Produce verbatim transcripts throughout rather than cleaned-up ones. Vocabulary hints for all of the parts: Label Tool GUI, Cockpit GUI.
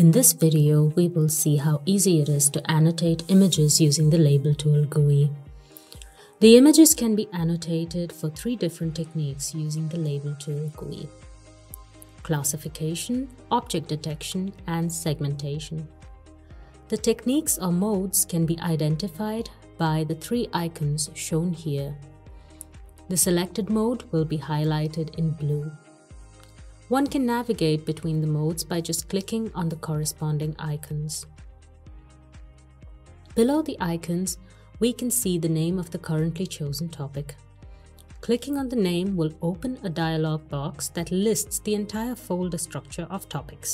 In this video, we will see how easy it is to annotate images using the Label Tool G U I. The images can be annotated for three different techniques using the Label Tool G U I: classification, object detection, and segmentation. The techniques or modes can be identified by the three icons shown here. The selected mode will be highlighted in blue. One can navigate between the modes by just clicking on the corresponding icons. Below the icons, we can see the name of the currently chosen topic. Clicking on the name will open a dialog box that lists the entire folder structure of topics.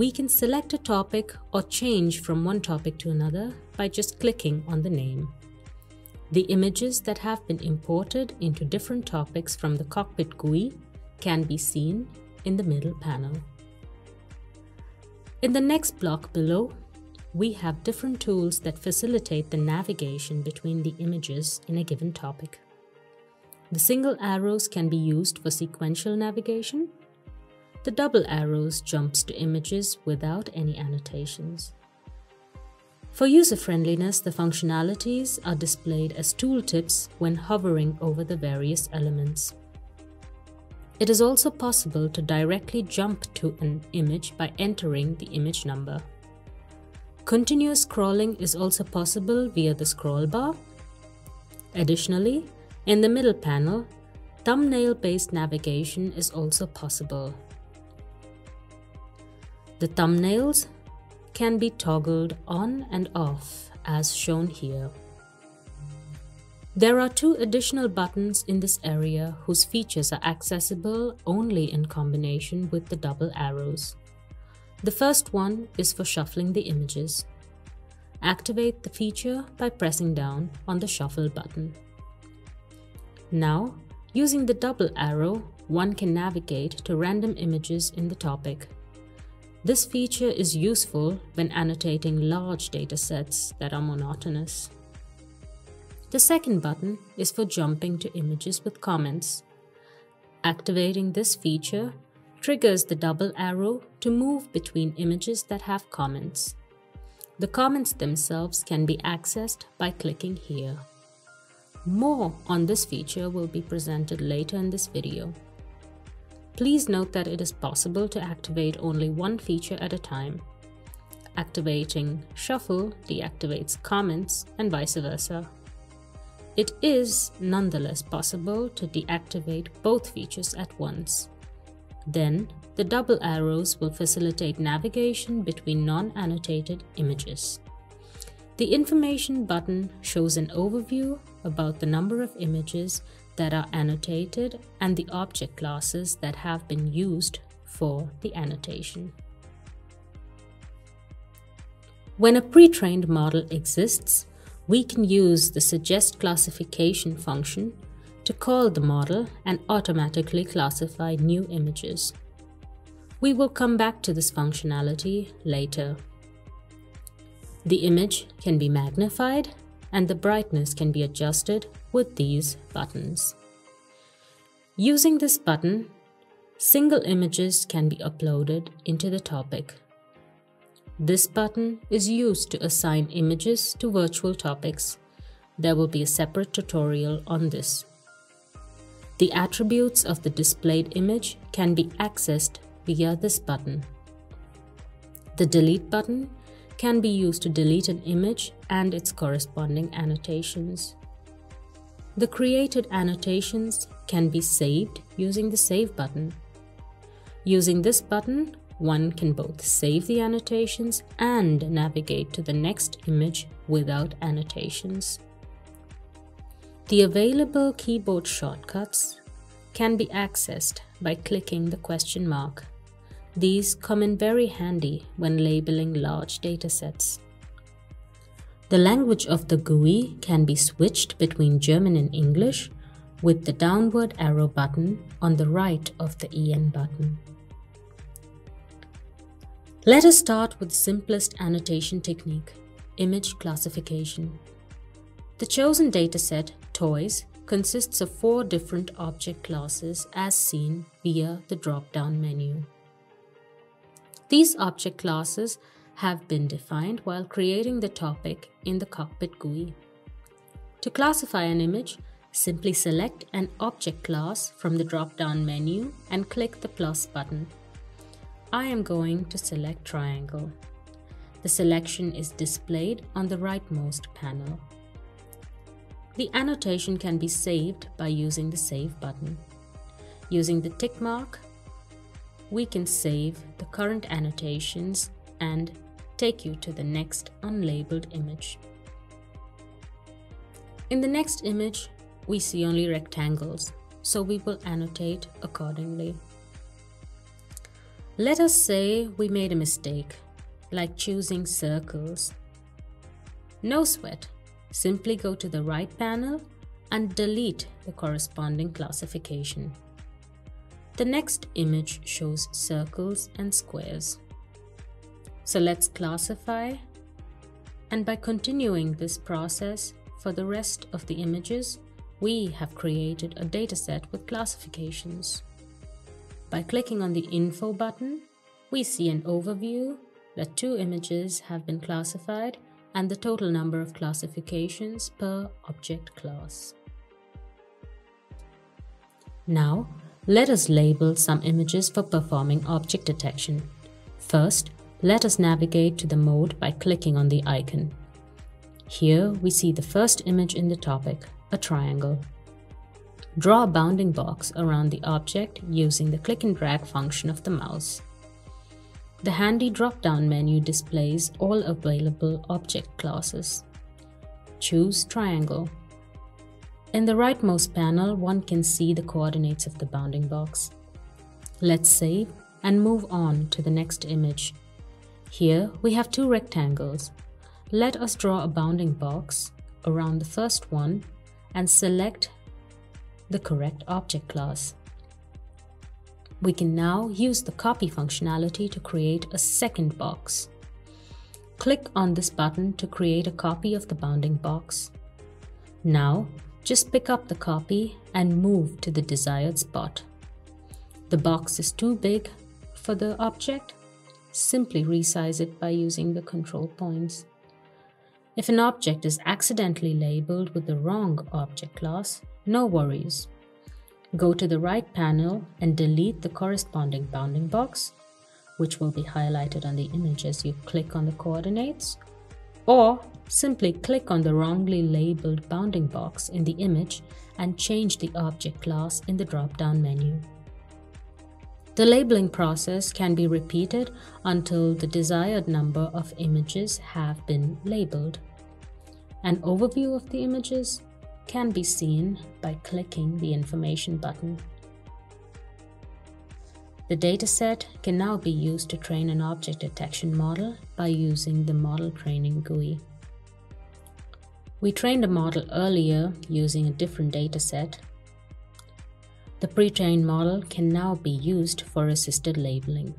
We can select a topic or change from one topic to another by just clicking on the name. The images that have been imported into different topics from the Cockpit G U I can be seen in the middle panel. In the next block below, we have different tools that facilitate the navigation between the images in a given topic. The single arrows can be used for sequential navigation. The double arrows jumps to images without any annotations. For user-friendliness, the functionalities are displayed as tooltips when hovering over the various elements. It is also possible to directly jump to an image by entering the image number. Continuous scrolling is also possible via the scroll bar. Additionally, in the middle panel, thumbnail-based navigation is also possible. The thumbnails can be toggled on and off as shown here. There are two additional buttons in this area whose features are accessible only in combination with the double arrows. The first one is for shuffling the images. Activate the feature by pressing down on the shuffle button. Now, using the double arrow, one can navigate to random images in the topic. This feature is useful when annotating large datasets that are monotonous. The second button is for jumping to images with comments. Activating this feature triggers the double arrow to move between images that have comments. The comments themselves can be accessed by clicking here. More on this feature will be presented later in this video. Please note that it is possible to activate only one feature at a time. Activating shuffle deactivates comments and vice versa. It is nonetheless possible to deactivate both features at once. Then, the double arrows will facilitate navigation between non-annotated images. The information button shows an overview about the number of images that are annotated and the object classes that have been used for the annotation. When a pre-trained model exists, we can use the suggest classification function to call the model and automatically classify new images. We will come back to this functionality later. The image can be magnified and the brightness can be adjusted with these buttons. Using this button, single images can be uploaded into the topic. This button is used to assign images to virtual topics. There will be a separate tutorial on this. The attributes of the displayed image can be accessed via this button. The delete button can be used to delete an image and its corresponding annotations. The created annotations can be saved using the save button. Using this button, one can both save the annotations and navigate to the next image without annotations. The available keyboard shortcuts can be accessed by clicking the question mark. These come in very handy when labeling large datasets. The language of the G U I can be switched between German and English with the downward arrow button on the right of the E N button. Let us start with the simplest annotation technique, image classification. The chosen dataset, toys, consists of four different object classes as seen via the drop-down menu. These object classes have been defined while creating the topic in the Cockpit G U I. To classify an image, simply select an object class from the drop-down menu and click the plus button. I am going to select triangle. The selection is displayed on the rightmost panel. The annotation can be saved by using the Save button. Using the tick mark, we can save the current annotations and take you to the next unlabeled image. In the next image, we see only rectangles, so we will annotate accordingly. Let us say we made a mistake, like choosing circles. No sweat, simply go to the right panel and delete the corresponding classification. The next image shows circles and squares. So let's classify, and by continuing this process for the rest of the images, we have created a dataset with classifications. By clicking on the Info button, we see an overview that two images have been classified and the total number of classifications per object class. Now, let us label some images for performing object detection. First, let us navigate to the mode by clicking on the icon. Here we see the first image in the topic, a triangle. Draw a bounding box around the object using the click and drag function of the mouse. The handy drop-down menu displays all available object classes. Choose triangle. In the rightmost panel, one can see the coordinates of the bounding box. Let's save and move on to the next image. Here we have two rectangles. Let us draw a bounding box around the first one and select the correct object class. We can now use the copy functionality to create a second box. Click on this button to create a copy of the bounding box. Now, just pick up the copy and move to the desired spot. The box is too big for the object. Simply resize it by using the control points. If an object is accidentally labeled with the wrong object class, no worries. Go to the right panel and delete the corresponding bounding box, which will be highlighted on the image as you click on the coordinates, or simply click on the wrongly labeled bounding box in the image and change the object class in the drop-down menu. The labeling process can be repeated until the desired number of images have been labeled. An overview of the images can be seen by clicking the Information button. The dataset can now be used to train an object detection model by using the Model Training G U I. We trained a model earlier using a different dataset. The pre-trained model can now be used for assisted labeling.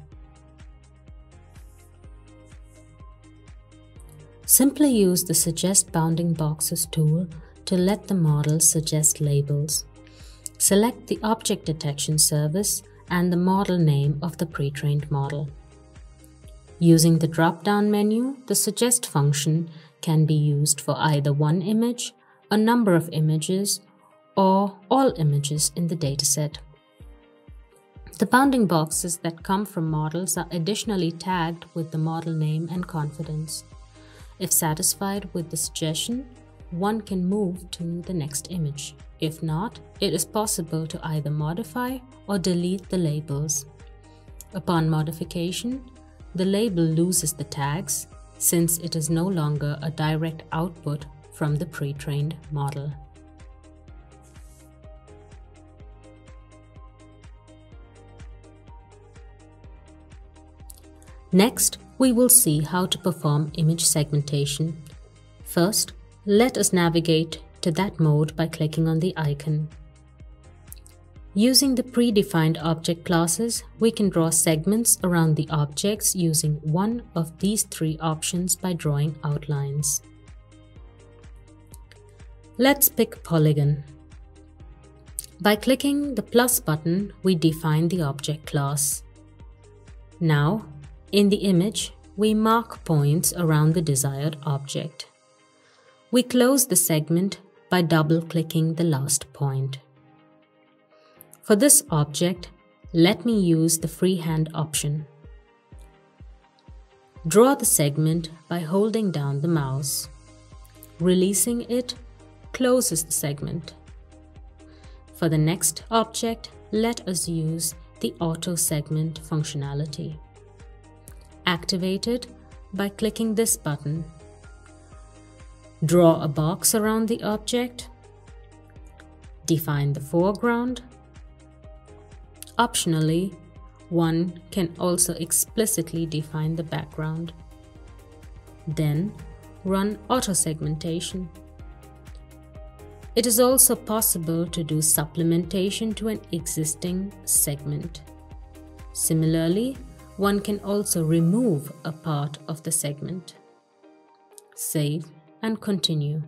Simply use the Suggest Bounding Boxes tool to let the model suggest labels. Select the object detection service and the model name of the pre-trained model. Using the drop-down menu, the Suggest function can be used for either one image, a number of images, or all images in the dataset. The bounding boxes that come from models are additionally tagged with the model name and confidence. If satisfied with the suggestion, one can move to the next image. If not, it is possible to either modify or delete the labels. Upon modification, the label loses the tags since it is no longer a direct output from the pre-trained model. Next, we will see how to perform image segmentation. First, let us navigate to that mode by clicking on the icon. Using the predefined object classes, we can draw segments around the objects using one of these three options by drawing outlines. Let's pick polygon. By clicking the plus button, we define the object class. Now, In the image, we mark points around the desired object. We close the segment by double-clicking the last point. For this object, let me use the freehand option. Draw the segment by holding down the mouse. Releasing it closes the segment. For the next object, let us use the Auto Segment functionality. Activate it by clicking this button. Draw a box around the object. Define the foreground. Optionally, one can also explicitly define the background. Then, run auto segmentation. It is also possible to do supplementation to an existing segment. Similarly, one can also remove a part of the segment. Save and continue.